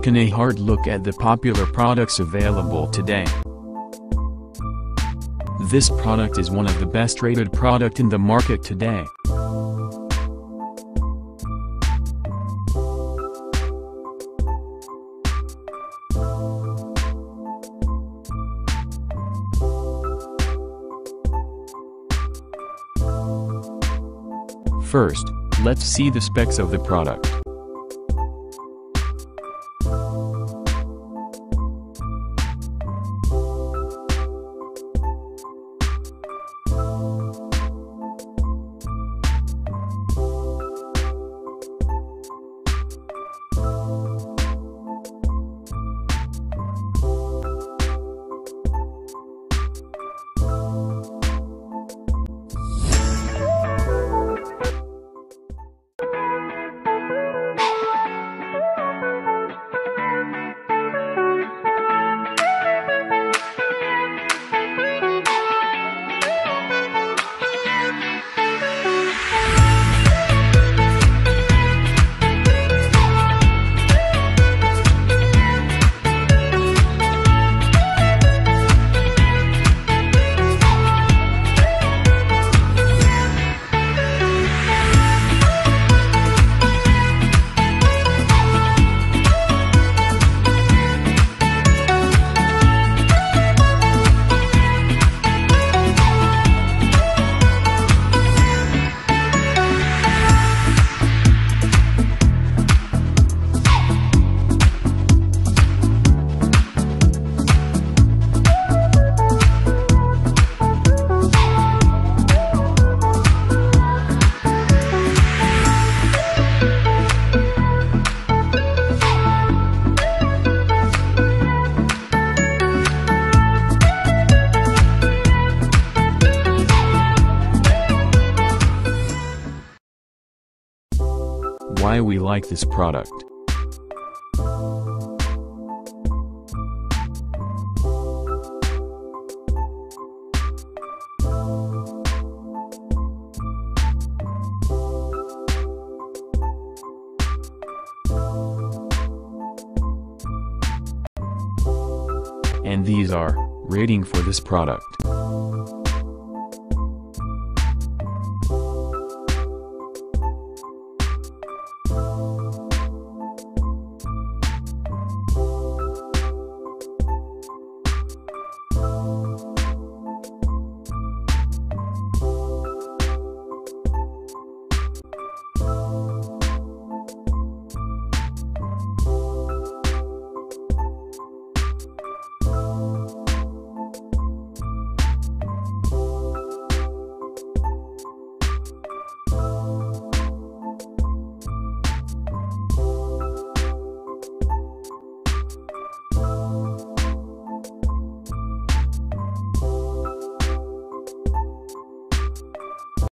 taken a hard look at the popular products available today. This product is one of the best rated product in the market today. First, let's see the specs of the product. Why we like this product. And these are rating for this product.